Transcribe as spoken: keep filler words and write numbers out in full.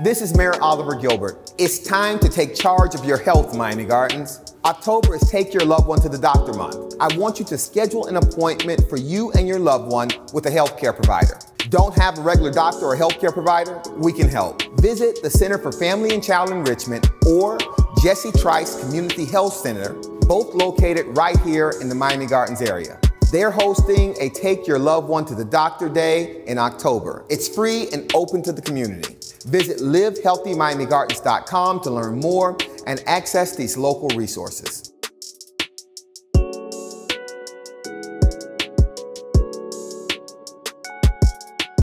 This is Mayor Oliver Gilbert. It's time to take charge of your health, Miami Gardens. October is Take Your Loved One to the Doctor Month. I want you to schedule an appointment for you and your loved one with a healthcare provider. Don't have a regular doctor or healthcare provider? We can help. Visit the Center for Family and Child Enrichment or Jesse Trice Community Health Center, both located right here in the Miami Gardens area. They're hosting a Take Your Loved One to the Doctor Day in October. It's free and open to the community. Visit Live Healthy Miami Gardens dot com to learn more and access these local resources.